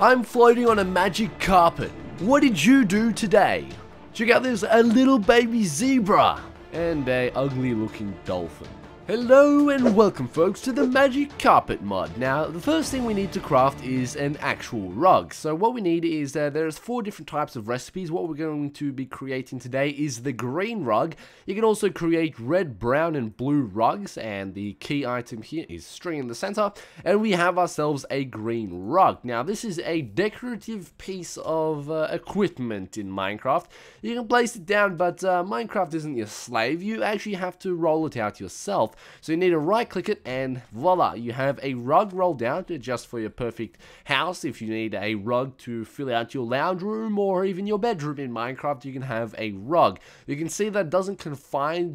I'm floating on a magic carpet. What did you do today? Check out this, a little baby zebra and a ugly looking dolphin. Hello and welcome folks to the Magic Carpet Mod. Now the first thing we need to craft is an actual rug. So what we need is there's four different types of recipes. What we're going to be creating today is the green rug. You can also create red, brown and blue rugs, and the key item here is string in the center, and we have ourselves a green rug. Now this is a decorative piece of equipment in Minecraft. You can place it down, but Minecraft isn't your slave. You actually have to roll it out yourself. So you need to right click it and voila, you have a rug rolled out just for your perfect house. If you need a rug to fill out your lounge room or even your bedroom in Minecraft, you can have a rug. You can see that doesn't confine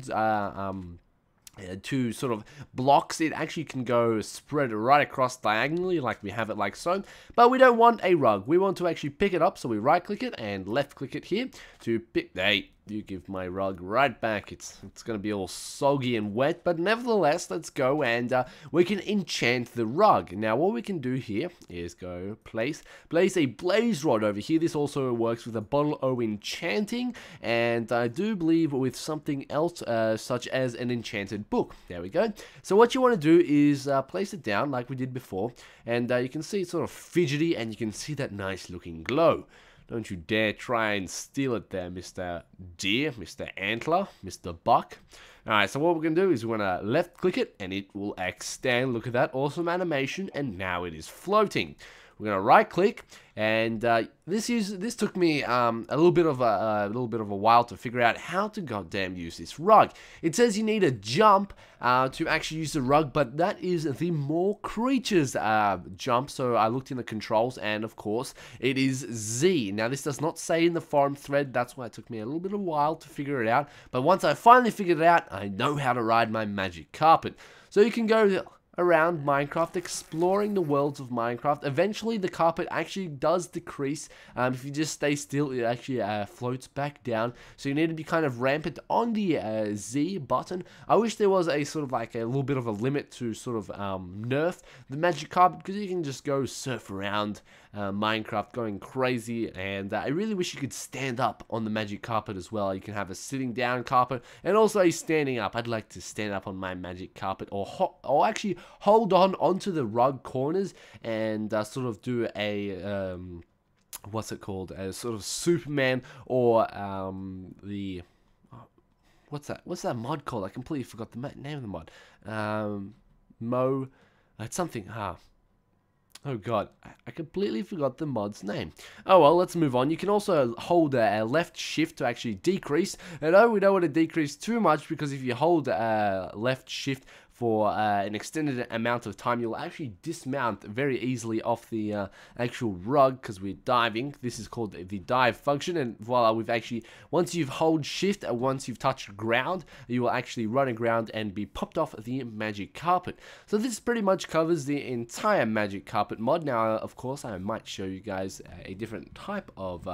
to sort of blocks. It actually can go spread right across diagonally like we have it like so, but we don't want a rug. We want to actually pick it up, so we right click it and left click it here to pick. Hey, you give my rug right back. It's gonna be all soggy and wet, but nevertheless, let's go and we can enchant the rug. Now what we can do here is go place a blaze rod over here. This also works with a bottle of enchanting, and I do believe with something else such as an enchanted book. There we go. So what you want to do is place it down like we did before, and you can see it's sort of fidgety, and you can see that nice looking glow. Don't you dare try and steal it there, Mr. Deer, Mr. Antler, Mr. Buck. Alright, so what we're going to do is we're going to left click it, and it will extend. Look at that awesome animation, and now it is floating. We're going to right click, and this took me a little bit of a while to figure out how to goddamn use this rug. It says you need a jump to actually use the rug, but that is the Mo Creatures jump. So I looked in the controls, and of course it is Z. Now this does not say in the forum thread, that's why it took me a little bit of a while to figure it out. But once I finally figured it out, I know how to ride my magic carpet. So you can go around Minecraft, exploring the worlds of Minecraft. Eventually the carpet actually does decrease. If you just stay still, it actually floats back down, so you need to be kind of rampant on the Z button. I wish there was a sort of like a little bit of a limit to sort of nerf the magic carpet, because you can just go surf around Minecraft going crazy, and I really wish you could stand up on the magic carpet as well. You can have a sitting down carpet and also a standing up. I'd like to stand up on my magic carpet, or actually hold onto the rug corners and sort of do a what's it called, a sort of Superman, or what's that mod called? I completely forgot the name of the mod. Mo, it's something. Oh god, I completely forgot the mod's name. Oh well, let's move on. You can also hold a left shift to actually decrease. And oh, we don't want to decrease too much, because if you hold left shift for an extended amount of time, you'll actually dismount very easily off the actual rug, because we're diving. This is called the dive function, and voila, we've actually, once you've hold shift and once you've touched ground, you will actually run aground and be popped off the magic carpet. So this pretty much covers the entire magic carpet mod. Now of course I might show you guys a different type of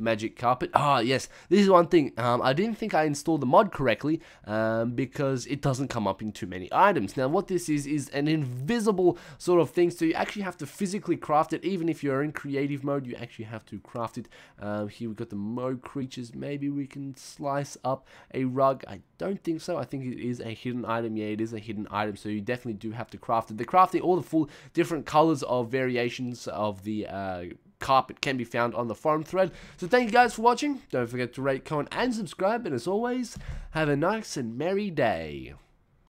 magic carpet. Ah yes, this is one thing. I didn't think I installed the mod correctly, because it doesn't come up in too many items. Now what this is an invisible sort of thing, so you actually have to physically craft it. Even if you're in creative mode, you actually have to craft it. Here we've got the Mo Creatures. Maybe we can slice up a rug. I don't think so. I think it is a hidden item. Yeah, it is a hidden item, so you definitely do have to craft it. The crafting, all the full different colors of variations of the carpet can be found on the forum thread. So thank you guys for watching. Don't forget to rate, comment and subscribe, and as always, have a nice and merry day.